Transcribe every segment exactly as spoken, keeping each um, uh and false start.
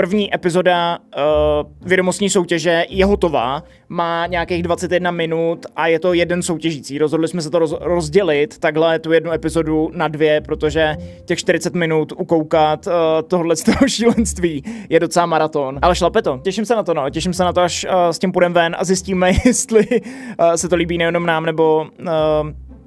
První epizoda uh, vědomostní soutěže je hotová, má nějakých dvacet jedna minut a je to jeden soutěžící. Rozhodli jsme se to roz, rozdělit, takhle tu jednu epizodu na dvě, protože těch čtyřicet minut ukoukat uh, tohle šílenství je docela maraton. Ale šlape to, těším se na to, no. Těším se na to, až uh, s tím půjdeme ven a zjistíme, jestli uh, se to líbí nejenom nám, nebo... Uh,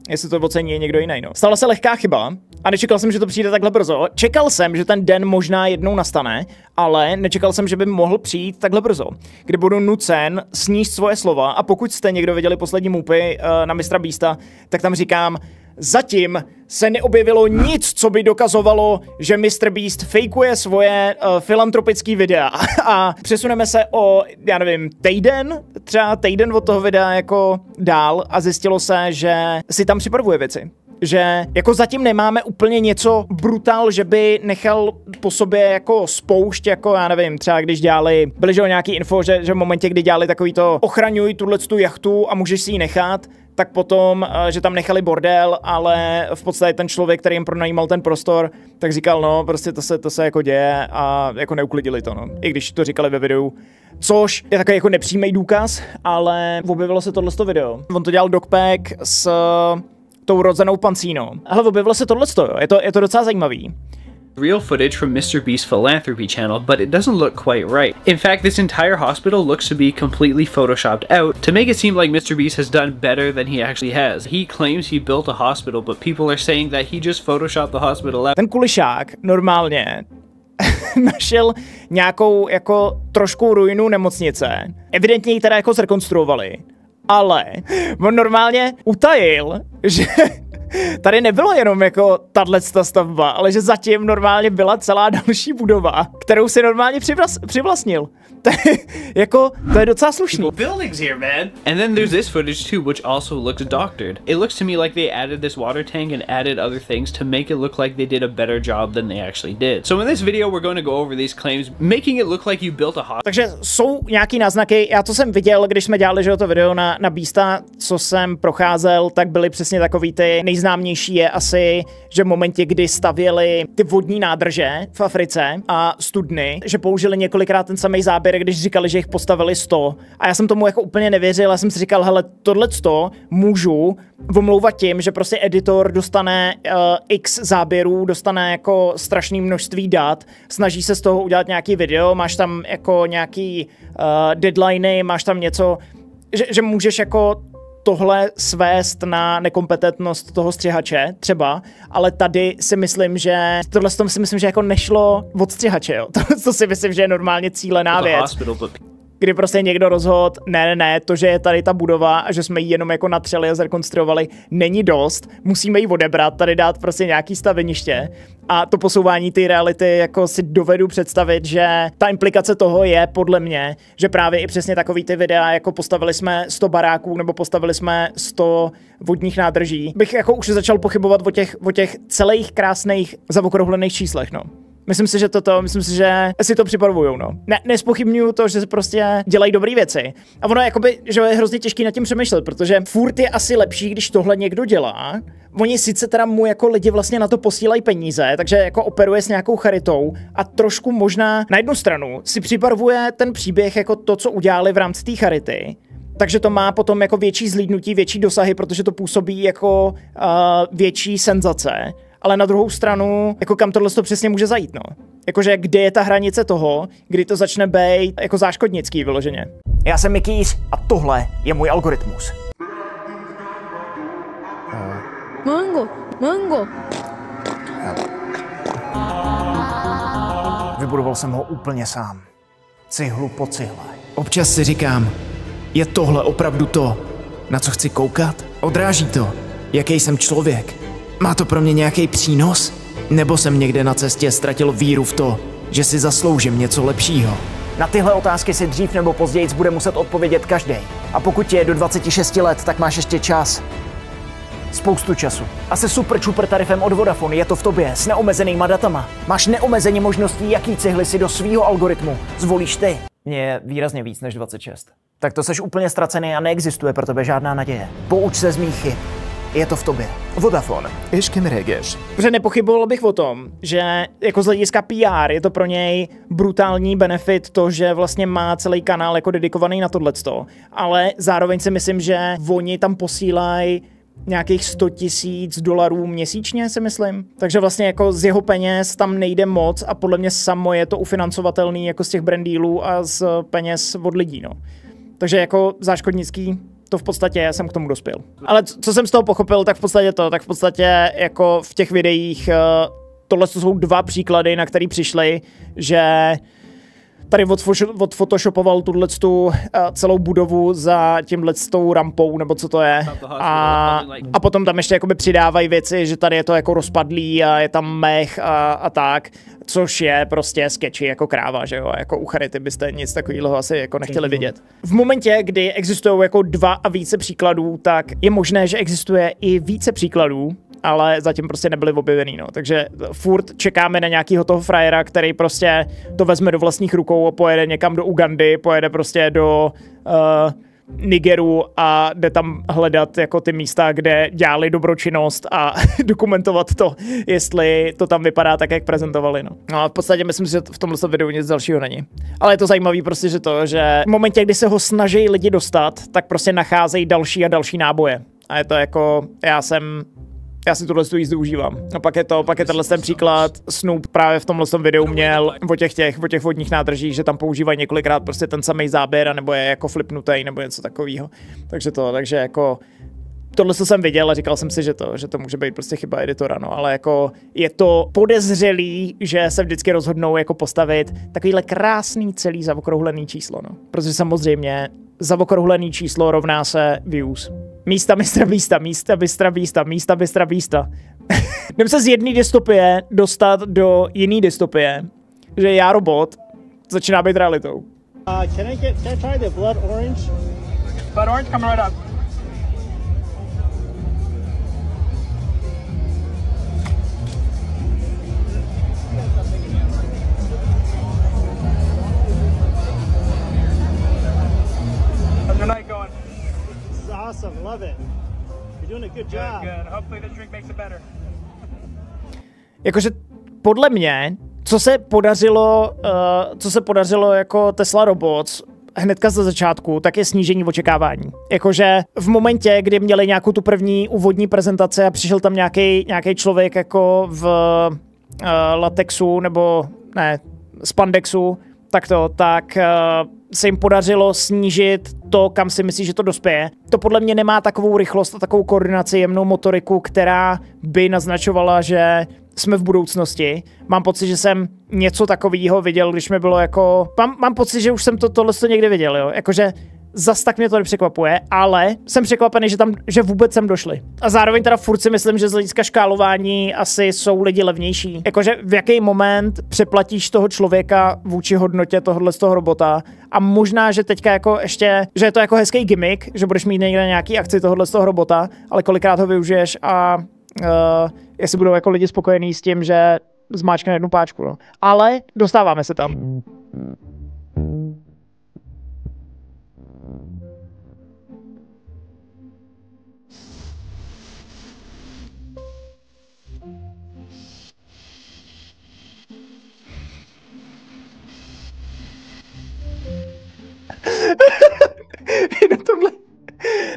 jestli to ocení někdo jiný, no. Stala se lehká chyba a nečekal jsem, že to přijde takhle brzo. Čekal jsem, že ten den možná jednou nastane, ale nečekal jsem, že by mohl přijít takhle brzo, kdy budu nucen sníst svoje slova. A pokud jste někdo viděli poslední mupy uh, na mistra Beasta, tak tam říkám, zatím se neobjevilo nic, co by dokazovalo, že MrBeast fejkuje svoje uh, filantropické videa. A přesuneme se o, já nevím, týden, třeba týden od toho videa jako dál a zjistilo se, že si tam připravuje věci. Že jako zatím nemáme úplně něco brutál, že by nechal po sobě jako spoušť, jako já nevím, třeba když dělali, byly že o nějaký info, že, že v momentě, kdy dělali takový to ochraňuj tuhletu jachtu a můžeš si ji nechat, tak potom, že tam nechali bordel, ale v podstatě ten člověk, který jim pronajímal ten prostor, tak říkal, no, prostě to se, to se jako děje a jako neuklidili to, no. I když to říkali ve videu, což je takový jako nepřímý důkaz, ale objevilo se tohleto video. On to dělal dogpack s tou rodzenou pancínou. Ale objevilo se tohleto, jo. Je to, je to docela zajímavý. Real footage from MrBeast's philanthropy channel, but it doesn't look quite right. In fact, this entire hospital looks to be completely photoshopped out to make it seem like MrBeast has done better than he actually has. He claims he built a hospital, but people are saying that he just photoshopped the hospital out. Ten kulišák normálně našel nějakou jako trošku ruinu nemocnice. Evidentně ji teda jako zrekonstruovali, ale on normálně utajil, že tady nebylo jenom jako tato stavba, ale že zatím normálně byla celá další budova, kterou si normálně přivlas- přivlastnil. To je, jako, to je docela slušný. Buildings here, man. And then there's this footage too, which also looks doctored. It looks to me like they added this water tank and added other things to make it look like they did a better job than they actually did. So in this video we're going to go over these claims, making it look like you built a hospital. Takže jsou nějaký náznaky, já to jsem viděl, když jsme dělali, že to video na, na Beasta, co jsem procházel, tak byly přesně takový ty nejznámější. Známější je asi, že v momentě, kdy stavěli ty vodní nádrže v Africe a studny, že použili několikrát ten samý záběr, když říkali, že jich postavili sto. A já jsem tomu jako úplně nevěřil, já jsem si říkal, hele, tohleto můžu omlouvat tím, že prostě editor dostane uh, x záběrů, dostane jako strašné množství dat, snaží se z toho udělat nějaký video, máš tam jako nějaký uh, deadliny, máš tam něco, že, že můžeš jako tohle svést na nekompetentnost toho střihače, třeba, ale tady si myslím, že tohle s tom si myslím, že jako nešlo od střihače, jo. To si myslím, že je normálně cílená věc, kdy prostě někdo rozhodl, ne, ne, ne, to, že je tady ta budova a že jsme ji jenom jako natřeli a zrekonstruovali, není dost, musíme ji odebrat, tady dát prostě nějaký staveniště a to posouvání té reality, jako si dovedu představit, že ta implikace toho je, podle mě, že právě i přesně takový ty videa, jako postavili jsme sto baráků nebo postavili jsme sto vodních nádrží, bych jako už začal pochybovat o těch, o těch celých krásných zaokrouhlených číslech, no. Myslím si, že toto, myslím si, že si to připravujou, no. Ne, nespochybnuju to, že se prostě dělají dobré věci. A ono jakoby, že je hrozně těžký nad tím přemýšlet, protože furt je asi lepší, když tohle někdo dělá. Oni sice teda mu jako lidi vlastně na to posílají peníze, takže jako operuje s nějakou charitou a trošku možná na jednu stranu si připravuje ten příběh jako to, co udělali v rámci té charity. Takže to má potom jako větší zhlídnutí, větší dosahy, protože to působí jako uh, větší senzace. Ale na druhou stranu, jako kam tohle to přesně může zajít, no. Jakože kde je ta hranice toho, kdy to začne být jako záškodnický vyloženě. Já jsem Mikýř a tohle je můj algoritmus. Mango, mango. Vybudoval jsem ho úplně sám. Cihlu po cihle. Občas si říkám, je tohle opravdu to, na co chci koukat? Odráží to, jaký jsem člověk. Má to pro mě nějaký přínos? Nebo jsem někde na cestě ztratil víru v to, že si zasloužím něco lepšího? Na tyhle otázky si dřív nebo později bude muset odpovědět každý. A pokud ti je do dvaceti šesti let, tak máš ještě čas. Spoustu času. A se super čuper tarifem od Vodafone je to v tobě s neomezenýma datama. Máš neomezeně možností, jaký cihly si do svýho algoritmu zvolíš ty. Mně je výrazně víc než dvacet šest. Tak to seš úplně ztracený a neexistuje pro tebe žádná naděje. Pouč se z mých chyb. Je to v tobě. Vodafone. Ještě mi regeš. Protože nepochyboval bych o tom, že jako z hlediska P R je to pro něj brutální benefit to, že vlastně má celý kanál jako dedikovaný na tohleto. Ale zároveň si myslím, že oni tam posílají nějakých sto tisíc dolarů měsíčně, si myslím. Takže vlastně jako z jeho peněz tam nejde moc a podle mě samo je to ufinancovatelný jako z těch brand dealů a z peněz od lidí, no. Takže jako záškodnický to v podstatě já jsem k tomu dospěl. Ale co jsem z toho pochopil, tak v podstatě to, tak v podstatě jako v těch videích tohle jsou dva příklady, na který přišli, že tady odfotoshopoval tuto celou budovu za tímhletou rampou, nebo co to je. A, a potom tam ještě jakoby přidávají věci, že tady je to jako rozpadlý a je tam mech a, a tak, což je prostě sketchy jako kráva, že jo, jako u Charity byste nic takového asi jako nechtěli vidět. V momentě, kdy existují jako dva a více příkladů, tak je možné, že existuje i více příkladů, ale zatím prostě nebyly objevený, no. Takže furt čekáme na nějakýho toho frajera, který prostě to vezme do vlastních rukou a pojede někam do Ugandy, pojede prostě do uh, Nigeru a jde tam hledat jako ty místa, kde dělali dobročinnost a dokumentovat to, jestli to tam vypadá tak, jak prezentovali, no. No a v podstatě myslím si, že v tomhle videu nic dalšího není. Ale je to zajímavý prostě, že to, že v momentě, kdy se ho snaží lidi dostat, tak prostě nacházejí další a další náboje. A je to jako, já jsem... Já si tuhle jízdu užívám. A pak je to, pak je tenhle ten příklad. Snoop právě v tomhle videu měl o těch, těch, o těch vodních nádržích, že tam používají několikrát prostě ten samý záběr, nebo je jako flipnutý, nebo něco takového. Takže to, takže jako tohle jsem viděl a říkal jsem si, že to, že to může být prostě chyba editora, no, ale jako je to podezřelý, že se vždycky rozhodnou jako postavit takovýhle krásný celý zaokrouhlený číslo, no. Protože samozřejmě zaokrouhlený číslo rovná se views. Místa mistra Beasta, místa mistra Beasta, místa mistra Beasta. Jdem se z jedné dystopie dostat do jiné dystopie, že já robot začíná být realitou. Uh, can I get, can I try the blood orange? Blood orange, come right up. Jakože podle mě, co se podařilo, uh, co se podařilo jako Tesla Robots hnedka ze začátku, tak je snížení očekávání. Jakože v momentě, kdy měli nějakou tu první úvodní prezentaci a přišel tam nějaký nějaký člověk jako v uh, latexu nebo ne, spandexu, tak to, tak uh, se jim podařilo snížit to, kam si myslí, že to dospěje. To podle mě nemá takovou rychlost a takovou koordinaci, jemnou motoriku, která by naznačovala, že jsme v budoucnosti. Mám pocit, že jsem něco takového viděl, když mi bylo jako... Mám, mám pocit, že už jsem to, tohle to někde viděl, jo. Jakože zas tak mě to nepřekvapuje, ale jsem překvapený, že tam, že vůbec sem došli. A zároveň teda furt si myslím, že z hlediska škálování asi jsou lidi levnější. Jakože v jaký moment přeplatíš toho člověka vůči hodnotě tohohle z toho robota a možná, že teďka jako ještě, že je to jako hezký gimmick, že budeš mít někde nějaký akci tohohle z toho robota, ale kolikrát ho využiješ a uh, jestli budou jako lidi spokojení s tím, že zmáčkne jednu páčku, no. Ale dostáváme se tam. na, tomhle,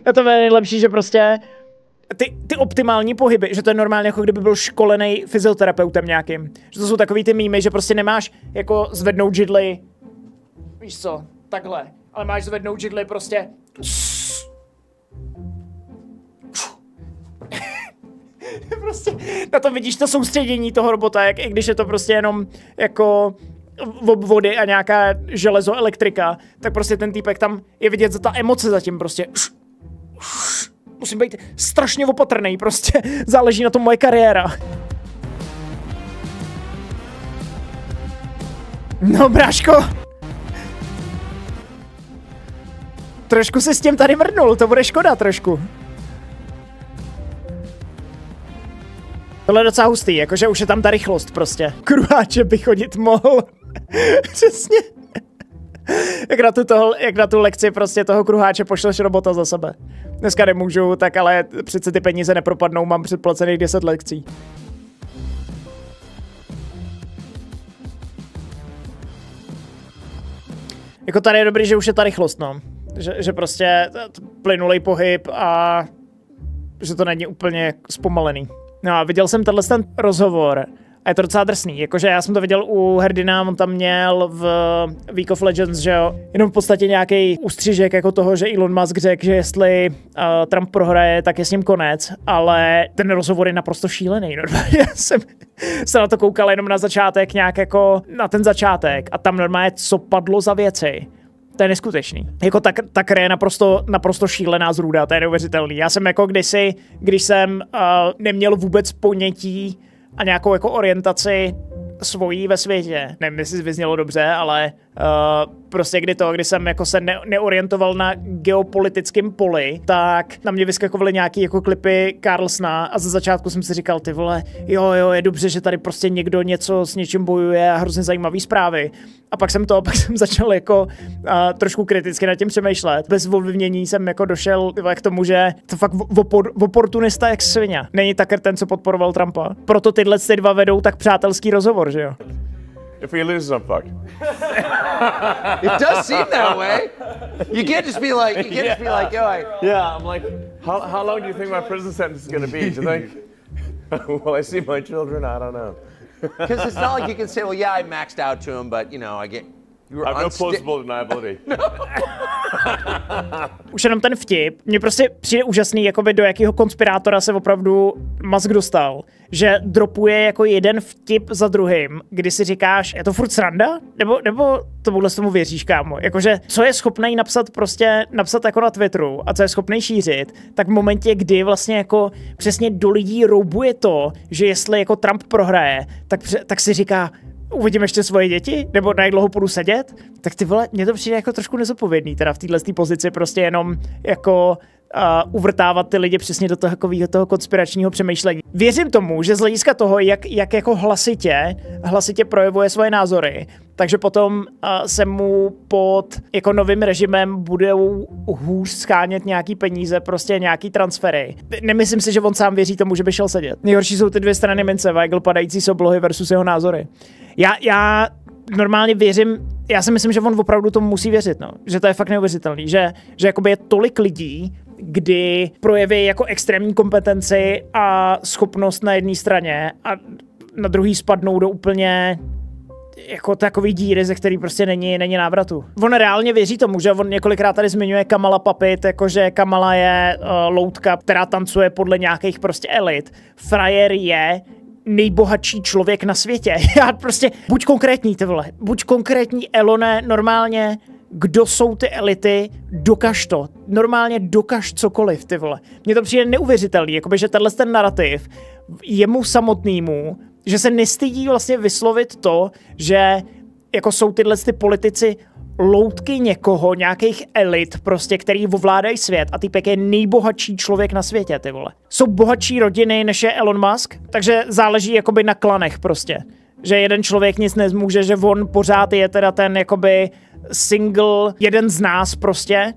na tomhle je nejlepší, že prostě ty, ty optimální pohyby, že to je normálně jako kdyby byl školený fyzioterapeutem nějakým. Že to jsou takový ty mýmy, že prostě nemáš jako zvednout židli, víš co, takhle, ale máš zvednout židli prostě. Prostě na tom vidíš to soustředění toho robota, jak, i když je to prostě jenom jako... obvody a nějaká železoelektrika, tak prostě ten týpek tam je vidět za ta emoce zatím prostě. Musím být strašně opatrný, prostě záleží na tom moje kariéra. No, bráško. Trošku si s tím tady mrdnul, to bude škoda trošku. Tohle je docela hustý, jakože už je tam ta rychlost prostě. Kruháče by chodit mohl. Přesně. Jak na, tu toho, jak na tu lekci prostě toho kruháče pošleš robota za sebe. Dneska nemůžu, tak ale přece ty peníze nepropadnou, mám předplacených deset lekcí. Jako tady je dobrý, že už je ta rychlost, no. Že, že prostě plynulej pohyb a že to není úplně zpomalený. No a viděl jsem tenhle ten rozhovor a je to docela drsný. Jakože já jsem to viděl u hrdina, on tam měl v Week of Legends, že jo, jenom v podstatě nějaký ústřižek jako toho, že Elon Musk řekl, že jestli uh, Trump prohraje, tak je s ním konec, ale ten rozhovor je naprosto šílený. Normálně jsem se na to koukal jenom na začátek, nějak jako na ten začátek a tam normálně co padlo za věci. To je neskutečný. Jako ta, ta kre je naprosto, naprosto šílená zrůda, to je neuvěřitelný. Já jsem jako kdysi, když jsem uh, neměl vůbec ponětí a nějakou jako orientaci svojí ve světě. Nevím, jestli vyznělo dobře, ale uh, prostě kdy to, kdy jsem jako se ne, neorientoval na geopolitickém poli, tak na mě vyskakovaly nějaký jako klipy Carlsona a za začátku jsem si říkal, ty vole, jo, jo, je dobře, že tady prostě někdo něco s něčím bojuje a hrozně zajímavý zprávy. A pak jsem to, pak jsem začal jako uh, trošku kriticky nad tím přemýšlet. Bez ovlivnění jsem jako došel k tomu, že to fakt opor, oportunista jak svině. Není Tucker ten, co podporoval Trumpa. Proto tyhle ty dva vedou tak přátelský rozhovor. If he loses, I'm fucked. It does seem that way. You can't just be like, you can't yeah. just be like, yo, I, yeah. I'm like, how, how long do you think my prison sentence is gonna be? Do you think? Will I see my children? I don't know. Because it's not like you can say, well, yeah, I maxed out to him, but you know, I get. I have no plausible deniability. Už jenom ten vtip. Mně prostě přijde úžasný, jakoby do jakého konspirátora se opravdu Musk dostal. Že dropuje jako jeden vtip za druhým, kdy si říkáš, je to furt sranda? Nebo, nebo tomuhle tomu věříš, kámo? Jakože, co je schopnej napsat prostě, napsat jako na Twitteru a co je schopnej šířit, tak v momentě, kdy vlastně jako přesně do lidí roubuje to, že jestli jako Trump prohraje, tak, tak si říká, uvidím ještě svoje děti, nebo na jak dlouho půjdu sedět, tak ty vole, mně to přijde jako trošku nezodpovědný, teda v této pozici prostě jenom jako uh, uvrtávat ty lidi přesně do toho, toho konspiračního přemýšlení. Věřím tomu, že z hlediska toho, jak, jak jako hlasitě, hlasitě projevuje svoje názory, takže potom uh, se mu pod jako novým režimem budou hůř schánět nějaký peníze, prostě nějaký transfery. Nemyslím si, že on sám věří tomu, že by šel sedět. Nejhorší jsou ty dvě strany mince, Weigl padající z oblohy versus jeho názory. Já, já normálně věřím, já si myslím, že on opravdu tomu musí věřit, no. Že to je fakt neuvěřitelný, že, že jakoby je tolik lidí, kdy projeví jako extrémní kompetenci a schopnost na jedné straně a na druhé spadnou do úplně jako takový díry, ze který prostě není, není návratu. On reálně věří tomu, že on několikrát tady zmiňuje Kamala Papit, jakože Kamala je uh, loutka, která tancuje podle nějakých prostě elit. Frajer je nejbohatší člověk na světě. Já prostě, buď konkrétní, ty vole, buď konkrétní, Elone, normálně, kdo jsou ty elity, dokaž to. Normálně dokaž cokoliv, ty vole. Mně to přijde neuvěřitelný, jakoby, že tenhle ten narrativ jemu samotnému, že se nestydí vlastně vyslovit to, že jako jsou tyhle ty politici loutky někoho, nějakých elit prostě, který ovládají svět a týpek je nejbohatší člověk na světě, ty vole. Jsou bohatší rodiny, než je Elon Musk, takže záleží jakoby na klanech prostě. Že jeden člověk nic nezmůže, že on pořád je teda ten jakoby single, jeden z nás prostě.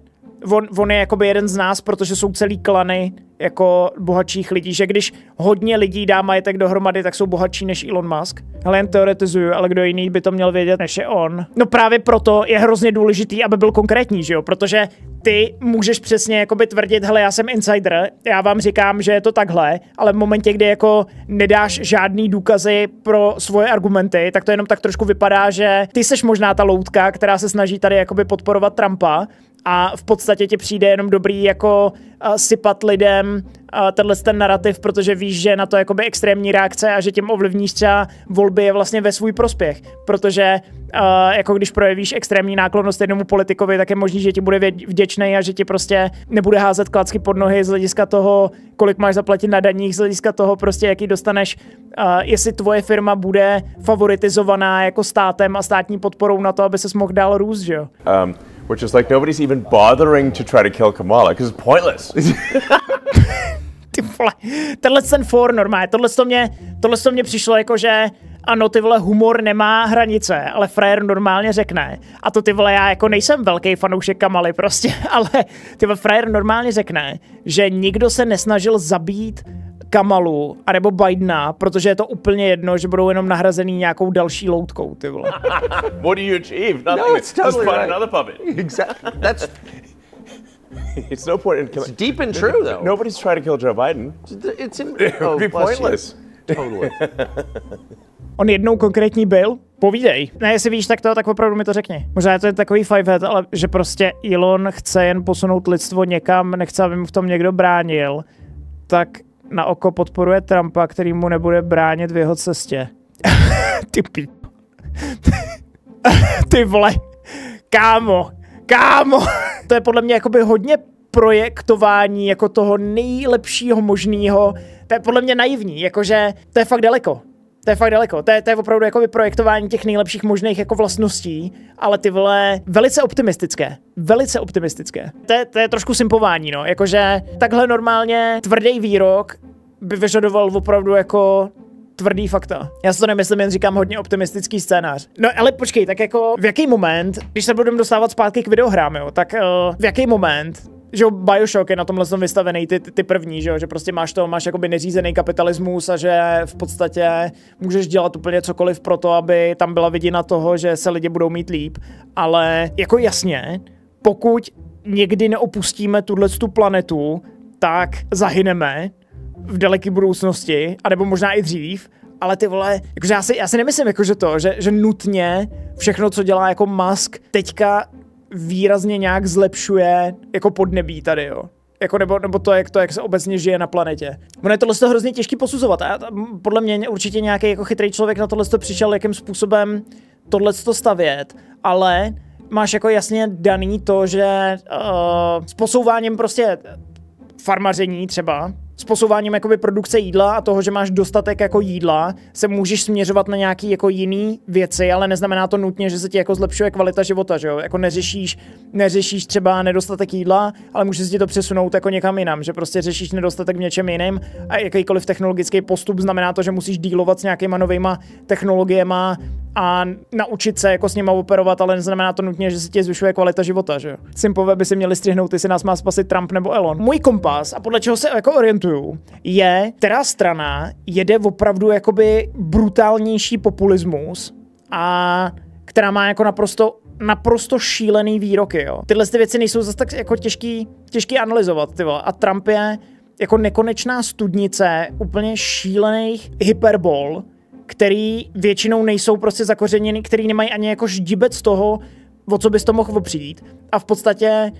On, on je jakoby jeden z nás, protože jsou celý klany jako bohatších lidí, že když hodně lidí dá majetek dohromady, tak jsou bohatší než Elon Musk. Hele, jen teoretizuju, ale kdo jiný by to měl vědět, než je on. No právě proto je hrozně důležitý, aby byl konkrétní, že jo, protože ty můžeš přesně jakoby tvrdit, hele, já jsem insider, já vám říkám, že je to takhle, ale v momentě, kdy jako nedáš žádný důkazy pro svoje argumenty, tak to jenom tak trošku vypadá, že ty seš možná ta loutka, která se snaží tady jakoby podporovat Trumpa, a v podstatě ti přijde jenom dobrý jako uh, sypat lidem uh, tenhle ten narrativ, protože víš, že na to jakoby extrémní reakce a že tím ovlivníš třeba volby je vlastně ve svůj prospěch, protože uh, jako když projevíš extrémní náklonnost jednomu politikovi, tak je možný, že ti bude vděčný a že ti prostě nebude házet klacky pod nohy z hlediska toho, kolik máš zaplatit na daních, z hlediska toho prostě, jaký dostaneš, uh, jestli tvoje firma bude favoritizovaná jako státem a státní podporou na to, aby ses mohl dál růst, že jo? Um. Which is like nobody's even bothering to try to kill Kamala, because it's pointless. Ty vole, tenhle ten for normálně, tohle to mě, tohle to mě přišlo jako, že ano, ty vole, humor nemá hranice, ale frajer normálně řekne. A to ty vole, já jako nejsem velký fanoušek Kamaly prostě, ale ty vole, frajer normálně řekne, že nikdo se nesnažil zabít Kamalu, anebo Bidena, protože je to úplně jedno, že budou jenom nahrazený nějakou další loutkou, ty vole. What do you achieve? Nothing. No, it's totally right. Another puppet. Exactly. That's... It's no point in killing... It's deep and true, though. Nobody's trying to kill Joe Biden. It's in... oh, be pointless. Totally. On jednou konkrétní byl, povídej. Ne, jestli víš, tak to, tak opravdu mi to řekni. Možná to je takový fivehead, ale že prostě Elon chce jen posunout lidstvo někam, nechce, aby mu v tom někdo bránil, tak na oko podporuje Trumpa, který mu nebude bránit v jeho cestě. Ty pí... Ty vole. Kámo. Kámo. To je podle mě jakoby hodně projektování jako toho nejlepšího možného. To je podle mě naivní, jakože to je fakt daleko. To je fakt daleko. To je, to je opravdu jakoby projektování těch nejlepších možných jako vlastností, ale ty vole, velice optimistické. Velice optimistické. To je, to je trošku simpování, no. Jakože takhle normálně tvrdý výrok by vyžadoval opravdu jako tvrdý fakta. Já si to nemyslím, jen říkám hodně optimistický scénář. No ale počkej, tak jako v jaký moment, když se budeme dostávat zpátky k videohrám, jo, tak uh, v jaký moment... Že Bioshock je na tomhle tom vystavený, ty, ty první, že, jo? Že prostě máš to, máš jakoby neřízený kapitalismus a že v podstatě můžeš dělat úplně cokoliv pro to, aby tam byla vidina toho, že se lidi budou mít líp, ale jako jasně, pokud někdy neopustíme tuhletu planetu, tak zahyneme v daleké budoucnosti, anebo možná i dřív, ale ty vole, jakože já si, já si nemyslím jakože to, že, že nutně všechno, co dělá jako Musk, teďka výrazně nějak zlepšuje jako podnebí tady, jo. Jako nebo, nebo to, jak to, jak se obecně žije na planetě. Ono je tohle to hrozně těžký posuzovat a podle mě určitě nějaký jako chytrý člověk na tohle to přišel, jakým způsobem tohle to stavět, ale máš jako jasně daný to, že uh, s posouváním prostě farmaření třeba, s posouváním jakoby produkce jídla a toho, že máš dostatek jako jídla, se můžeš směřovat na nějaký jako jiný věci, ale neznamená to nutně, že se ti jako zlepšuje kvalita života, že jo? Jako neřešíš, neřešíš třeba nedostatek jídla, ale můžeš si to přesunout jako někam jinam, že prostě řešíš nedostatek v něčem jiném a jakýkoliv technologický postup znamená to, že musíš dealovat s nějakýma novejma technologiema a naučit se jako s nima operovat, ale neznamená to nutně, že se ti zvyšuje kvalita života, že jo? Simpové by si měli střihnout, jestli nás má spasit Trump nebo Elon. Můj kompas a podle čeho se jako orientuju, je, která strana jede opravdu jakoby brutálnější populismus a která má jako naprosto, naprosto šílený výroky, jo. Tyhle ty věci nejsou zase tak jako těžký, těžký analyzovat, ty vole. A Trump je jako nekonečná studnice úplně šílených hyperbol, který většinou nejsou prostě zakořeněny, který nemají ani jako ždibec toho, o co bys to mohl opřít. A v podstatě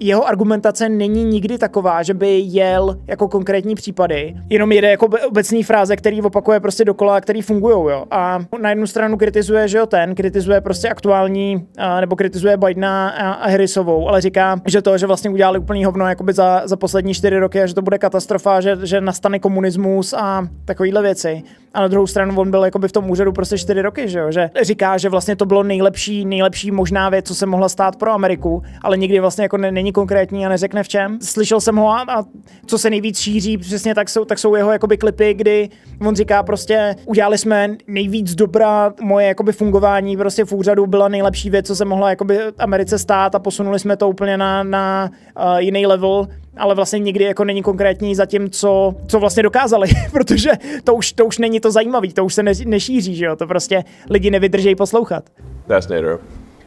jeho argumentace není nikdy taková, že by jel jako konkrétní případy, jenom jede jako obecný fráze, který opakuje prostě dokola, který fungujou, jo. A na jednu stranu kritizuje, že jo, ten, kritizuje prostě aktuální, a, nebo kritizuje Bidena a, a Harrisovou, ale říká, že to, že vlastně udělali úplný hovno jakoby za, za poslední čtyři roky a že to bude katastrofa, že, že nastane komunismus a takovýhle věci. A na druhou stranu on byl jakoby v tom úřadu prostě čtyři roky, že jo, že říká, že vlastně to bylo nejlepší, nejlepší možná věc, co se mohla stát pro Ameriku, ale nikdy vlastně jako ne, není konkrétní a neřekne v čem. Slyšel jsem ho a, a co se nejvíc šíří, přesně tak jsou, tak jsou jeho jakoby klipy, kdy on říká prostě, udělali jsme nejvíc dobra, moje jakoby fungování prostě v úřadu byla nejlepší věc, co se mohla jakoby Americe stát a posunuli jsme to úplně na, na uh, jiný level. Ale vlastně nikdy jako není konkrétní za tím, co, co vlastně dokázali, protože to už, to už není to zajímavé, to už se ne, nešíří, že jo, to prostě lidi nevydrží poslouchat. That's native.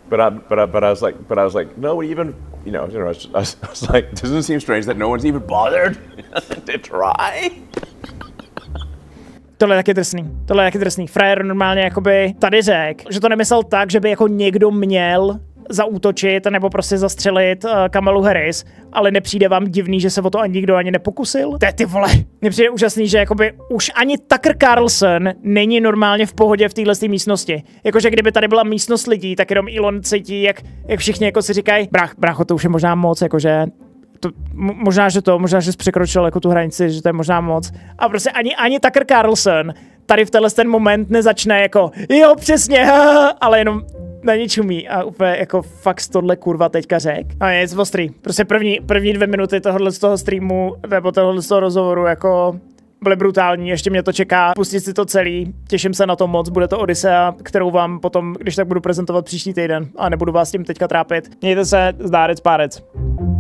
But I, but I, but I was like, but I was like, no, even, you know, I was, I was, I was like, doesn't it seem strange that no one's even bothered to try? Tohle je taky drsný, tohle je taky drsný. Frajer normálně jakoby tady řekl, že to nemyslel tak, že by jako někdo měl zaútočit nebo prostě zastřelit uh, Kamalu Harris, ale nepřijde vám divný, že se o to ani nikdo ani nepokusil? To je ty vole. Mně přijde úžasný, že jakoby už ani Tucker Carlson není normálně v pohodě v této místnosti. Jakože kdyby tady byla místnost lidí, tak jenom Elon cítí, jak, jak všichni jako si říkají, brách, brácho, to už je možná moc, jakože to, možná, že to, možná, že jsi překročil jako tu hranici, že to je možná moc. A prostě ani, ani Tucker Carlson tady v tenhle ten moment nezačne jako, jo, přesně, ale jenom na ničumí a úplně jako fakt tohle kurva teďka řek. A je ostrý. Prostě první, první dvě minuty tohohle z toho streamu nebo tohohle z toho rozhovoru jako byly brutální, ještě mě to čeká, pustit si to celý, těším se na to moc, bude to Odisea, kterou vám potom, když tak budu prezentovat příští týden a nebudu vás tím teďka trápit. Mějte se, zdárec, párec.